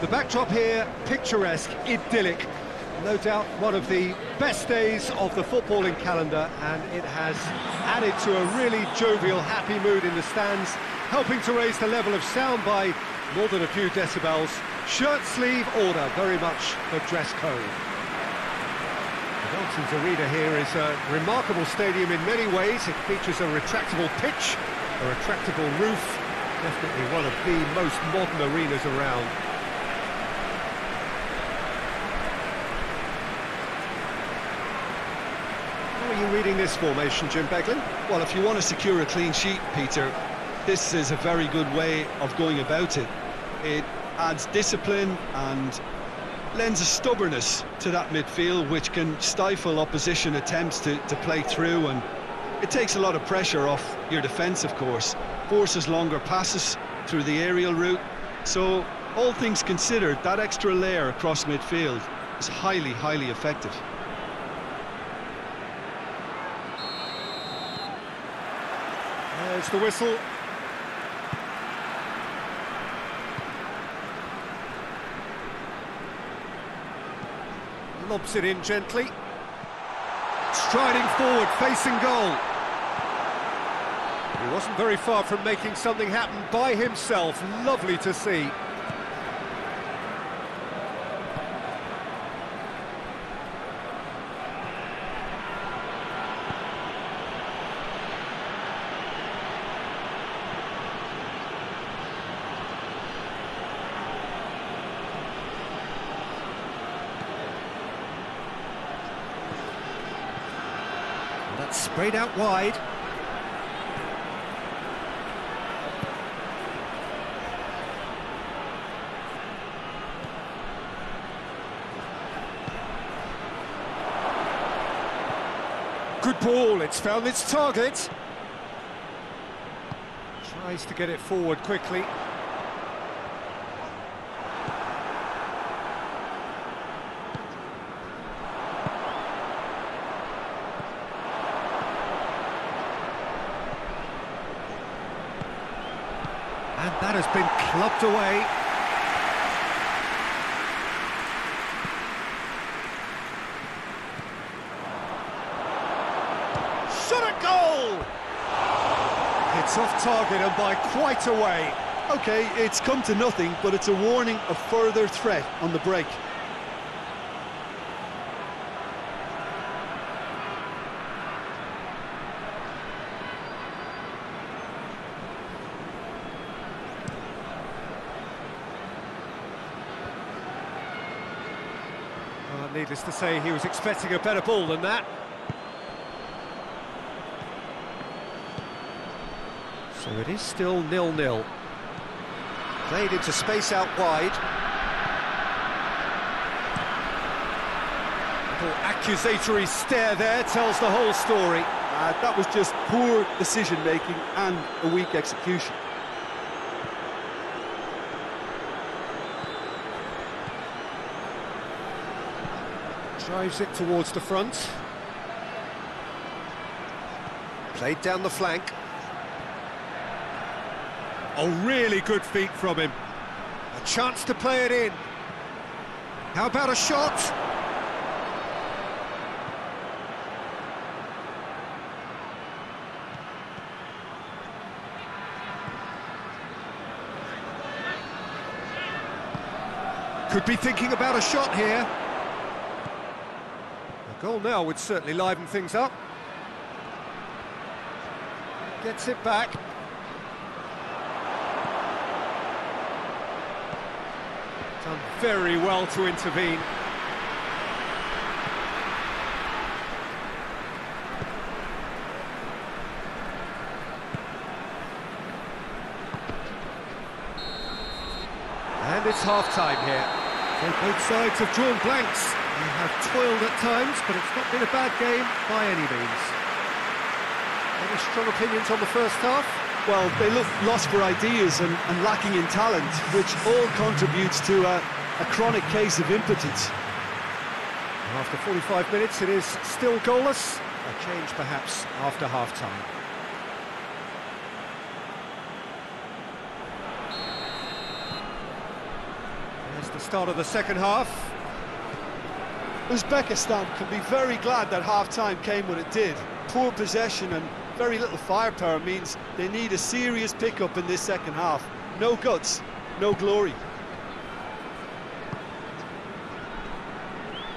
The backdrop here, picturesque, idyllic. No doubt one of the best days of the footballing calendar, and it has added to a really jovial, happy mood in the stands, helping to raise the level of sound by more than a few decibels. Shirt sleeve order, very much the dress code. The Dalton's Arena here is a remarkable stadium in many ways. It features a retractable pitch, a retractable roof, definitely one of the most modern arenas around. How are you reading this formation, Jim Beglin? Well, if you want to secure a clean sheet, Peter, this is a very good way of going about it. It adds discipline and lends a stubbornness to that midfield, which can stifle opposition attempts to play through, and it takes a lot of pressure off your defence, of course, forces longer passes through the aerial route. So, all things considered, that extra layer across midfield is highly, highly effective. There's the whistle. Lobs it in gently. Striding forward, facing goal. He wasn't very far from making something happen by himself. Lovely to see. That's sprayed out wide. Good ball, it's found its target. Tries to get it forward quickly. And that has been clubbed away. Shot a goal! It's off target and by quite a way. OK, it's come to nothing, but it's a warning of further threat on the break. Needless to say, he was expecting a better ball than that. So it is still 0-0. Played into space out wide. Little accusatory stare there tells the whole story. That was just poor decision-making and a weak execution. Drives it towards the front. Played down the flank. A really good feat from him. A chance to play it in. How about a shot? Could be thinking about a shot here. Goal now would certainly liven things up. Gets it back. Done very well to intervene. And it's half-time here. So both sides have drawn blanks. They have toiled at times, but it's not been a bad game by any means. Any strong opinions on the first half? Well, they look lost for ideas and lacking in talent, which all contributes to a chronic case of impotence. After 45 minutes, it is still goalless. A change, perhaps, after half-time. There's the start of the second half. Uzbekistan can be very glad that half-time came when it did. Poor possession and very little firepower means they need a serious pickup in this second half. No guts, no glory.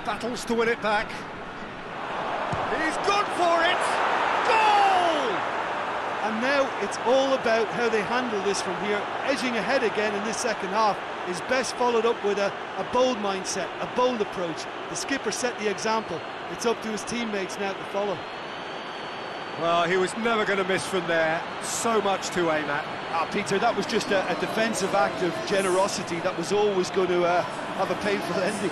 Battles to win it back. He's gone for it! Goal! And now it's all about how they handle this from here. Edging ahead again in this second half is best followed up with a bold mindset, a bold approach. The skipper set the example. It's up to his teammates now to follow. Well, he was never going to miss from there. So much to aim at. Ah, Peter, that was just a defensive act of generosity that was always going to have a painful ending.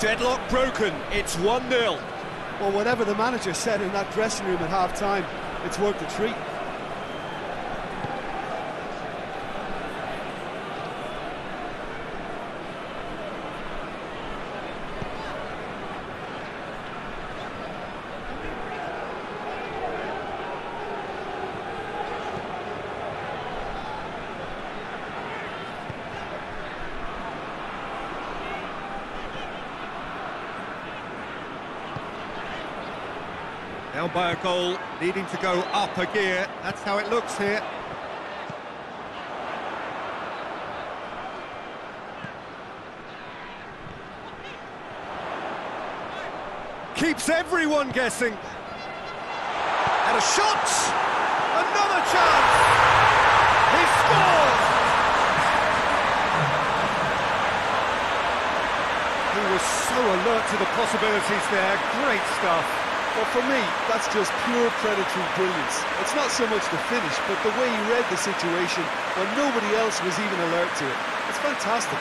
Deadlock broken, it's 1-0. Well, whatever the manager said in that dressing room at half-time, it's worth the treat. Held by a goal, needing to go up a gear. That's how it looks here. Keeps everyone guessing. And a shot! Another chance! He scores! He was so alert to the possibilities there. Great stuff. Well, for me, that's just pure predatory brilliance. It's not so much the finish, but the way he read the situation when nobody else was even alert to it. It's fantastic.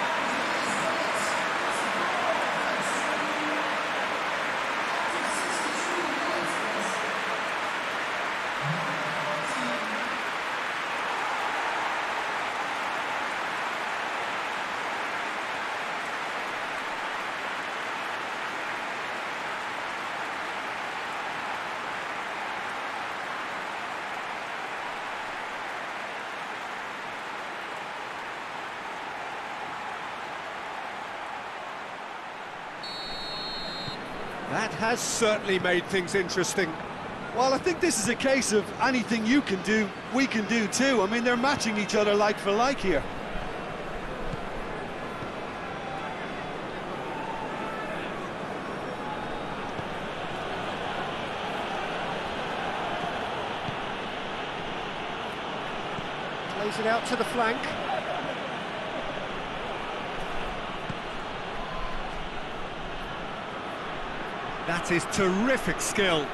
That has certainly made things interesting. Well, I think this is a case of anything you can do, we can do too. I mean, they're matching each other like for like here. Plays it out to the flank. That is terrific skill.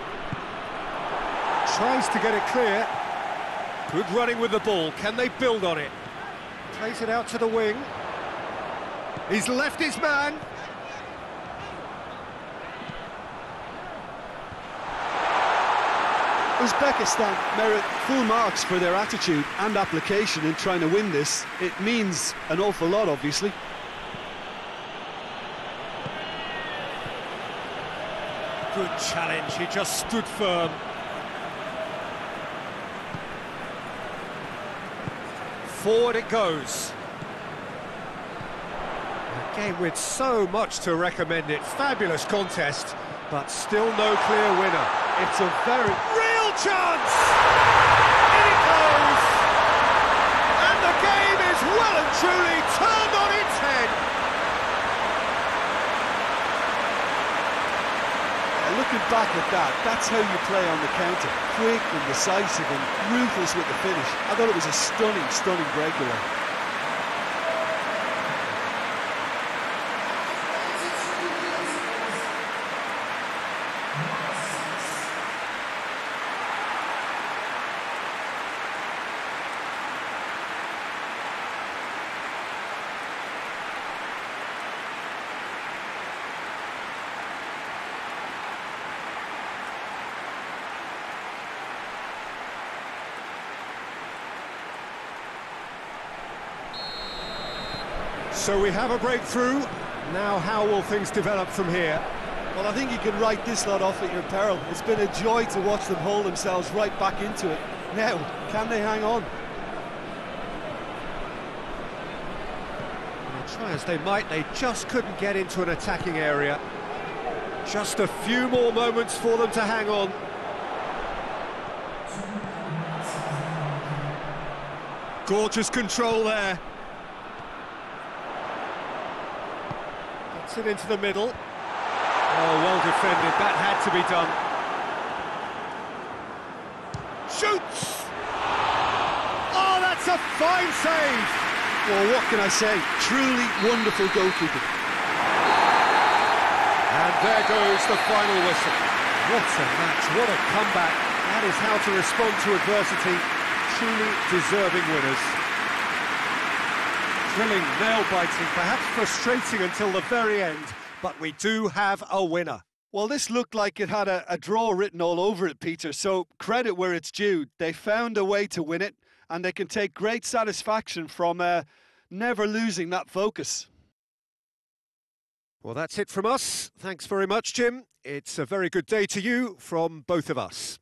Tries to get it clear. Good running with the ball. Can they build on it? Plays it out to the wing. He's left his man. Uzbekistan merit full marks for their attitude and application in trying to win this. It means an awful lot, obviously. Good challenge, he just stood firm. Forward it goes. Again, with so much to recommend it. Fabulous contest, but still no clear winner. It's a very real chance! In it goes! And the game is well and truly turned on its head. Looking back at that, that's how you play on the counter. Quick and decisive and ruthless with the finish. I thought it was a stunning, stunning breakaway. So we have a breakthrough. Now how will things develop from here? Well, I think you can write this lot off at your peril. It's been a joy to watch them haul themselves right back into it. Now, can they hang on? Well, try as they might, they just couldn't get into an attacking area. Just a few more moments for them to hang on. Gorgeous control there. Gets it into the middle. Oh, well defended. That had to be done. Shoots! Oh, that's a fine save! Well, what can I say? Truly wonderful goalkeeping. And there goes the final whistle. What a match, what a comeback. That is how to respond to adversity. Truly deserving winners. Thrilling, nail-biting, perhaps frustrating until the very end, but we do have a winner. Well, this looked like it had a draw written all over it, Peter, so credit where it's due. They found a way to win it, and they can take great satisfaction from never losing that focus. Well, that's it from us. Thanks very much, Jim. It's a very good day to you from both of us.